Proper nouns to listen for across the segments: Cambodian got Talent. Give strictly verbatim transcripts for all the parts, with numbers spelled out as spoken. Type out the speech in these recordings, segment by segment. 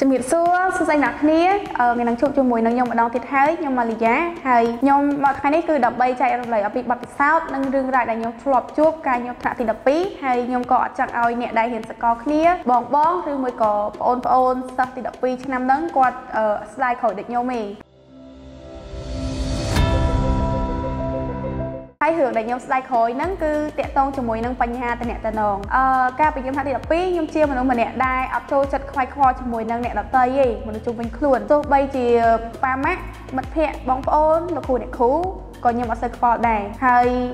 จะมีเสื้อเสื้อใส่หนักนี้เออเงินนังชุบจมูกนังยงมาดองติดให้ยงมาลีแย่ให้ยงมาทางนี้คือดับใบใจอะไรเอาปิดบัดปิดเศร้านังดึงรายได้ยงถลบชุบการยงถะติดดับปีให้ยงเกาะจากเอาเนี่ยได้เห็นสกอร์นี้บ้องบ้องหรือมือเกาะโอนโอนสักติดดับปีชนะนั่งกวาดเออสไลด์เขาเด็กยงมีใครเหยื่อได้ยมสไลด์คอยนั่นคือเตะตรงจมูกนั่งปัญญาแต่เนี่ยแต่นองเอ่อการไปยมท่าตีดับปียมเชี่ยวมันน้องมันเนี่ยได้อัพโชว์จัดควายคอจมูกนั่งเนี่ยดับเตยมันจุ่มเป็นขลุ่นตัวใบจีปลาแม่มัดเพะบ้องโอนลูกคู่เนี่ยคู่ก่อนยมอัดเซอร์ฟอร์ได้ไฮ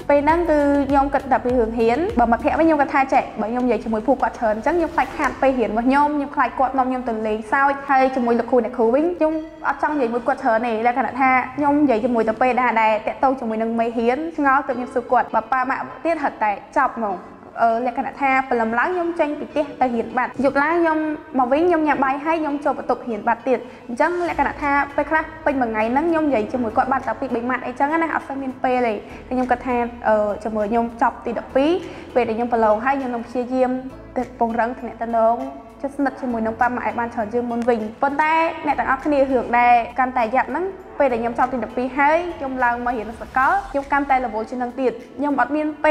ไปนั่นคือยมกระดับไปเหยื่อเห็นบ่มัดเพะไม่ยมกระทายแจกบ่ยมใหญ่จมูกผูกกว่าเถินจังยมคลายขาดไปเห็นบ่ยมยมคลายกดนมยมตุ่นเลยเศร้าไฮจมูกลูกคู่เนี่ยคู่วิ่งยมอัดจังใหญ่จมูกกว่าเถินนี่แล้วขณะท่ายมใหญ่จมูกตะเปได้ได้เตะตรงจมูกนั่งไม่เห็นเติมยมสุกวดแบบปลาแม่เตี้ยถัดแต่จับมองเออและขณะท่าปลาล้างยมเจงปิดเตี้ยแต่เห็นบัดหยุดล้างยมมาวิ่งยมหยาบใบให้ยมโจมประตูเห็นบัดติดจังและขณะท่าไปครับเป็นแบบไงนั่งยมใหญ่จมูกกวาดบัดตะปีใบหมัดไอ้จังนะอัพเซมินเปเลยแต่ยมกระแทกเออจมูกยมจับติดดับปีเปแต่ยมปลาล้างให้ยมลงเชียร์เยี่ยมติดปงรังถนัดตะนงจะสนับสนุนน้องปลาแม่บ้านเฉินจึงมุนวิ่งปนแต่ในต่างอัคนีเหยื่อได้การแต่หยาบนั้นไปแต่ยมชอบติดดับปีให้ยมลางมาเห็นสก๊อตยมการแต่ระบบชินังติดยมอัดเมียนเปล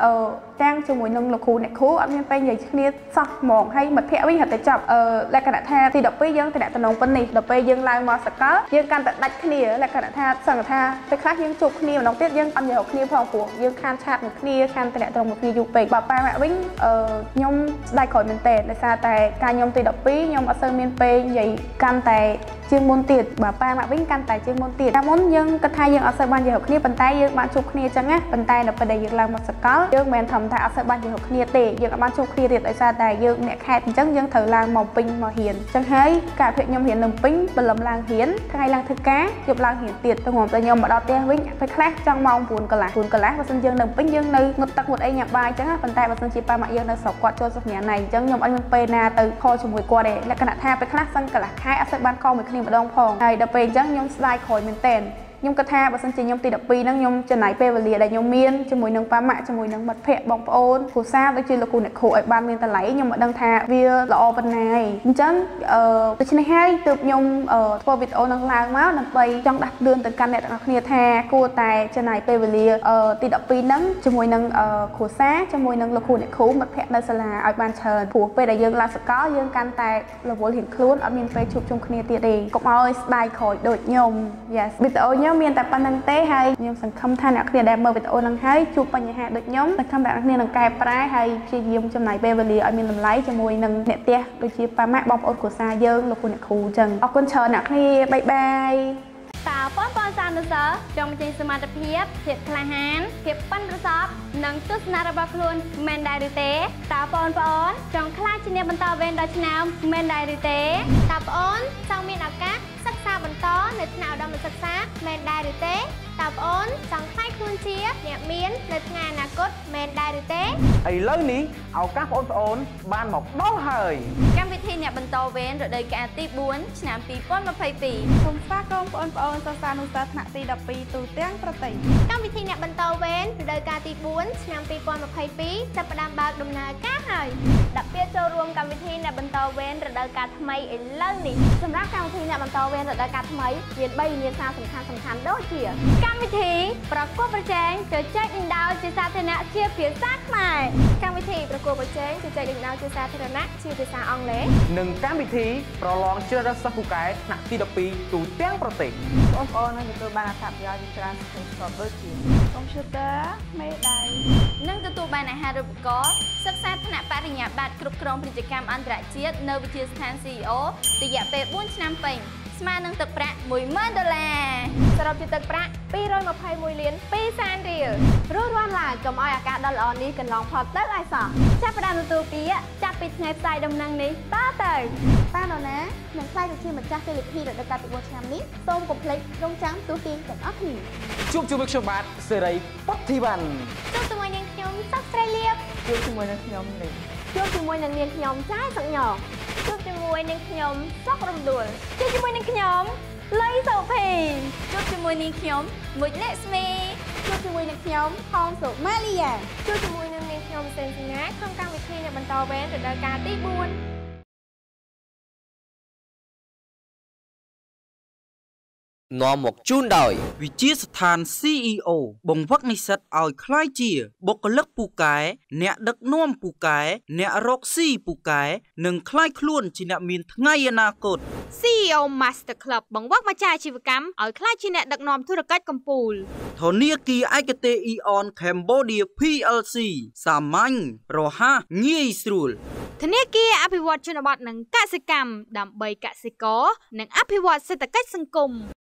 เออแจ้งจมูกนังหลักคูเนี่ยคูอัดเมียนเปลใหญ่ชนิดสักหมองให้หมัดเพะวิ่งหัดแต่จับเออและขณะท่าติดดับปียังแต่ตะนงปนนี่ดับปียังลางมาสก๊อตยังการแต่ดักนีและขณะท่าสั่งท่าไปคลาดยังจุกนีมันน้องติดยังอันใหญ่หกนีพองผัวยังคานชาดหนึ่งนีคานแต่ตะนงหนึ่งนีอยู่เปกปลาแม่วิ่งเออยมได้ขอเป็นเตะในซาแต่การยมติดดับปียมอัดเซอร์เมียนเปลใหญ่การแต่จึงมุนติดแบบปลาแม่วิ่งการแต่จึงมุนติดแต่มุนยังกระทายยังอัดเซอร์บันยังหกนีปันไตยังบันจุกนีจังนะปันไตดับประเดี๋ยวลางมาสก๊อตยังแมนทำแต่อัดเซอร์บันยังหกนีเตะยังบันจุกนีเตะในซาแต่ยังเนี่ยแค่จังยังเถอลางมองปิงมองเห็นจังให้การเพียงยมเห็นหนึ่งปิงเป็นลำลางเห็นใครลางถือแก้ยมลางเห็นติดตัวหอมแต่ยมมาดาวเตะวิ่งไปแคร์จังมองปูนกระไหลปูนกระไหลมาสัญญาหนึ่งปิงยังในงดตะกุดไอหยาบใบจังนะปันไตมาสัญชีปลาแม่ยังในสอบกวาดโจสเนี่ยในจังยมอันเป็นนาตือพอจมูกกวาดและขณะท่าไปคลาสสังกระให้อัดเซอร์บันคอเหมือนคลีมดองพองไอดับเบิลจังยมสไลด์คอยเหมือนเต้นยมกระแทกบนสันจียมตีดับปีนั่งยมจะไหนเปรเลียได้ยมเมียนจมูกนังปลาแม่จมูกนังมัดเพะบองปะโอนผู้ทราบได้จีละกูเนี่ยโขดบานเมียนตะไหลยมดังแทกเวียละออปันไนจังเอ่อตัวชนิดให้ตืบยมเอ่อตัวบิดโอนังลางม้านังไปจังดักเดือนตึงกันเนี่ยเคลียแทกกูแต่จะไหนเปรเลียเอ่อตีดับปีนั่งจมูกนังเอ่อผู้ทราบจมูกนังละกูเนี่ยโขดมัดเพะในสลาอัยบานเชิญผู้เปรได้ยังลาสก้ายังการแต่ละวัวเห็นคล้วนอันเมียนไปชุบจงเคลียตีดีก็เอาสไตล์โขดโดดยม yes บิดโอเมียนแต่ปนังเต้ให้ยมสังคมท่านอักเดียดเมอร์วิตโอนังให้จูปัญญาเด็กยมสังคมแบบอักเดียดนังกายปลายให้ชียมจำไหนเบเวลีอเมียนลำไล่จมูกนังเนตเตียโดยชีปลาแม่บอมโอดกุซาเยิ้งลูกคุณครูจังออกคนเชิญอักเดียบายบายสาวป้อนปอนซานดุสจงจีสมาตเพียบเพียบคลาฮันเพียบปั้นดุสนังตุสนาระบกลุนเมนไดริเต้สาวป้อนปอนจงคลาชเนียบันตาเวนดัชแนลเมนไดริเต้สาวป้อนจงมีนักกักสักษาบรรทอนในหนาวดำในสักษาเมนไดริเต้สาวป้อนจงคลายคุณเชียเนี่ยเมียนในงานนักกดเมนไดริเต้ไอ้เรื่องนี้เอาก้าป้อนปอนบ้านหมอกบ้าเฮยการวิธีเนี่ยบันตาเวนโดยเดย์แกตีบุญชนะปีป้อนมาไพ่ปีผมฝากกองป้อนปอนซาซานุสัตนาตีดับปีตูเตียงประติการวิธีเนี่ยบันตาเวนโดยเดย์แกตีบุญชนะปีป้อนมาไพ่ปีจะประดามบาดดมนาก้าเฮยดับเบี้ยโจรวมการวิธีเนี่ยบันตาเวนโดยเดย์แกทำไมไอ้เรื่องนี้สำหรับการวิธีเนี่ยบันตาเวนโดยเดย์แกทำไมเวียนใบเวียนซาสำคัญสำคัญโดยเฉียบการวิธีประกอบประแจงจะแจ้งอินดาวจะซาเทนะเชียเปียซากใหม่การวิธีประกอบประแจงจะแจ้งอินดาวจะซาเทนะเชียเปียซาอังเลหนึ่งการวิธีประลองเชื่อรักษาผู้แก่หนักตีดับปีตูเตียงประติองค์กรนั่นคือตัวบรรทัดยาวที่ทรานส์เซ็นต์สอบเบอร์จีคอมพิวเตอร์ไม่ได้นั่นคือตัวบรรทัดรูปก้อนศึกษาถนัดปริญญาบัตรครุกรองกิจกรรมอันตรายเชื้อเนวิเชียสแทนซีโอติยาเปบุญชนะเป็นสมานังตึกประมุยเมื่อเดลสำหรับจิตตึกประปีรอยมาภัยมุยเลี้ยนปีแซนเดียรู้ว่าหลายจมออยอากาศดอลอนี้กันลองพอเตอร์ลายสองชาประดานตัวปีอะจับปิดไงใจดำนังนี้ต้าเตยต้าเรานะหนังไส้จะชื่อเหมือนจ้าเซลิปพีหรือดักการติดวัวแชมป์นี้ต้มกบเล็กลงจ้ำตัวปีแต่ออกหินช่วงจูบิกชบัดเซรีปัตติบันช่วงสมัยยังขยมซักไตรเลียบช่วงสมัยยังขยมหนึ่งช่วงสมัยยังเรียนขยมจ้าสังหยอกช่วงจมูกนังขยมซอกรำดุลช่วงจมูกนังขยมไล่เสาเพย์ช่วงจมูกนังขยมมุดเลสเมย์ช่วงจมูกนังขยมทองสุมาเลียช่วงจมูกนังขยมเซนซินะข้างกลางวิธีเนี่ยบรรดาเวนหรือดาการตีบุญ นอมกจุนดอยวิจิสถาน ซี อี โอ บ่งพักนิสัตเอาคล้ายเจียบกเลิกปูไก่เนะดักน้อมปูไก่เนะรกซี่ปูไก่หนึ่งคล้ายคล้วนจินะมีนไงอนาคต ซี อี โอ Master Club บ่งวักมาจ่ายชีวกรรมเอาคล้ายเจียเนะดักน้อมธุรกิจกัมพูลทอนีกีไอเกเตอีออนแคมโบเดีย พี แอล ซี สามัญรอฮะงียสรุลทนีกีอภิวัตชนบทหนึ่งกสิกรรมดำใบกสิกรหนึ่งอภิวัตเศรษฐกิจสังคม